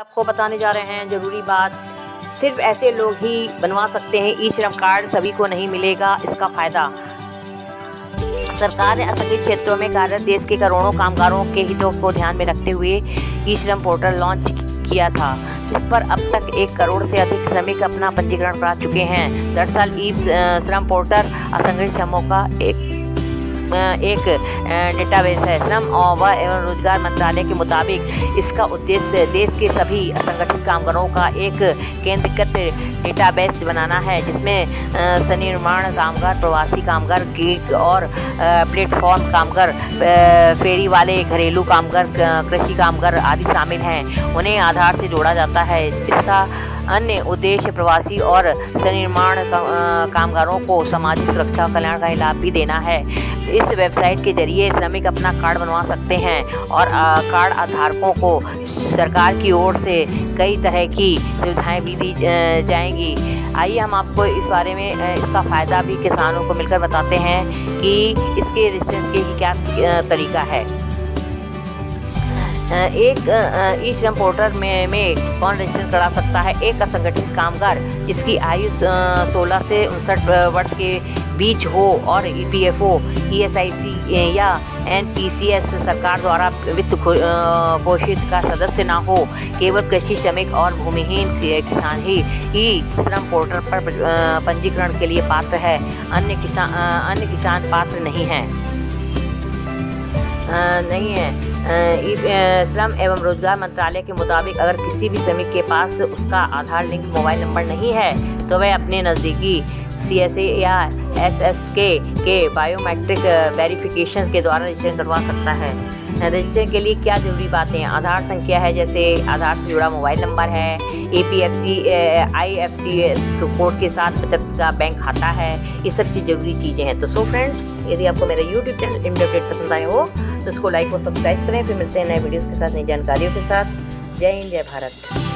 आपको बताने जा रहे हैं ज़रूरी बात, सिर्फ ऐसे लोग ही बनवा सकते हैं ई श्रम कार्ड, सभी को नहीं मिलेगा इसका फ़ायदा। सरकार ने असंगठित क्षेत्रों में कार्यरत देश के करोड़ों कामगारों के हितों को ध्यान में रखते हुए ई श्रम पोर्टल लॉन्च किया था। इस पर अब तक 1 करोड़ से अधिक श्रमिक अपना पंजीकरण करा चुके हैं। दरअसल ई श्रम पोर्टल असंगठित श्रमों का एक डेटाबेस है। श्रम एवं रोजगार मंत्रालय के मुताबिक इसका उद्देश्य देश के सभी असंगठित कामगारों का एक केंद्रीकृत डेटाबेस बनाना है, जिसमें सनिर्माण कामगार, प्रवासी कामगार, गीग और प्लेटफॉर्म कामगार, फेरी वाले, घरेलू कामगार, कृषि कामगार आदि शामिल हैं। उन्हें आधार से जोड़ा जाता है। इसका अन्य उद्देश्य प्रवासी और सनिर्माण कामगारों को सामाजिक सुरक्षा कल्याण का लाभ भी देना है। इस वेबसाइट के जरिए श्रमिक अपना कार्ड बनवा सकते हैं और कार्ड धारकों को सरकार की ओर से कई तरह की सुविधाएं भी दी जाएंगी। आइए हम आपको इस बारे में इसका फ़ायदा भी किसानों को मिलकर बताते हैं कि इसके रजिस्ट्रेशन के क्या तरीका है। एक ई श्रम पोर्टल में कौन रजिस्ट्रेशन करा सकता है? एक असंगठित कामगार जिसकी आयु 16 से 59 वर्ष के बीच हो और EPFO, ESIC या NPCS सरकार द्वारा वित्त पोषित का सदस्य ना हो। केवल कृषि श्रमिक और भूमिहीन किसान ही ई श्रम पोर्टल पर पंजीकरण के लिए पात्र है, अन्य किसान पात्र नहीं हैं। श्रम एवं रोजगार मंत्रालय के मुताबिक अगर किसी भी श्रमिक के पास उसका आधार लिंक मोबाइल नंबर नहीं है तो वह अपने नज़दीकी CSA या SSK के बायोमेट्रिक वेरिफिकेशन के द्वारा रजिस्ट्रेशन करवा सकता है। रजिस्ट्रेशन के लिए क्या ज़रूरी बातें? आधार संख्या है, जैसे आधार से जुड़ा मोबाइल नंबर है, IFC कोड के साथ बचत का बैंक खाता है, ये सब चीज़ ज़रूरी चीज़ें हैं। तो सो फ्रेंड्स, यदि आपको मेरा YouTube चैनल अपडेट पसंद आए हो तो इसको लाइक और सब्सक्राइब करें। फिर मिलते हैं नए वीडियोज़ के साथ, नई जानकारियों के साथ। जय हिंद, जय भारत।